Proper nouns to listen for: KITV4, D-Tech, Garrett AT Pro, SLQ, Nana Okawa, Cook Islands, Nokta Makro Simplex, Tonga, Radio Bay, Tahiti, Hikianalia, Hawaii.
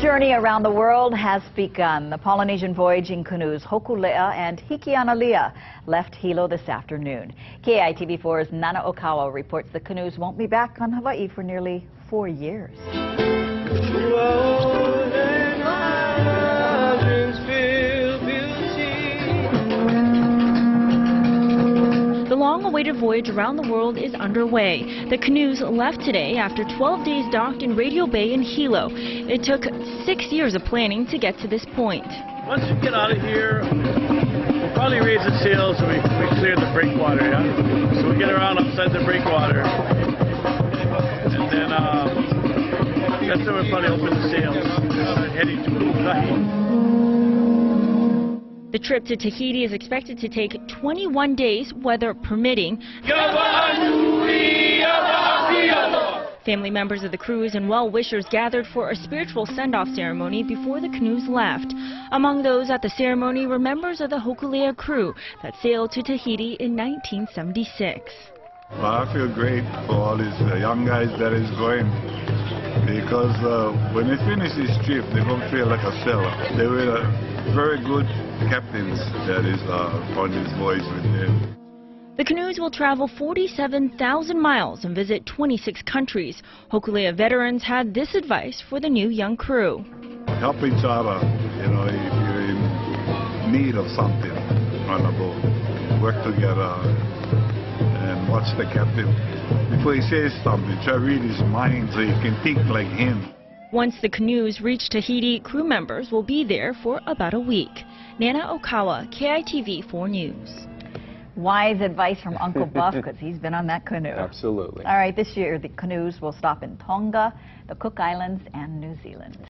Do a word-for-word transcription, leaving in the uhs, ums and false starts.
journey around the world has begun. The Polynesian voyaging canoes Hokule'a and Hikianalia left Hilo this afternoon. K I T V four's Nana Okawa reports the canoes won't be back on Hawaii for nearly four years. The voyage around the world is underway. The canoes left today after twelve days docked in Radio Bay in Hilo. It took six years of planning to get to this point. Once we get out of here, we'll probably raise the sails and we, we clear the breakwater. Yeah? So we get around upside the breakwater, and then uh, that's when we'll probably open the sails and heading to Hawaii. The trip to Tahiti is expected to take twenty-one days, weather permitting. Family members of the crews and well-wishers gathered for a spiritual send-off ceremony before the canoes left. Among those at the ceremony were members of the Hokule'a crew that sailed to Tahiti in nineteen seventy-six. Well, I feel great for all these uh, young guys that is going, because uh, when they finish this trip, they won't feel like a sailor. They will. Uh, Very good captains that is uh, on his voice with him. The canoes will travel forty-seven thousand miles and visit twenty-six countries. Hokule'a veterans had this advice for the new young crew. Help each other, you know, if you're in need of something on a boat. Work together and watch the captain. Before he says something, try to read his mind so you can think like him. Once the canoes reach Tahiti, crew members will be there for about a week. Nana Okawa, K I T V four News. Wise advice from Uncle Buff, because he's been on that canoe. Absolutely. All right, this year the canoes will stop in Tonga, the Cook Islands, and New Zealand.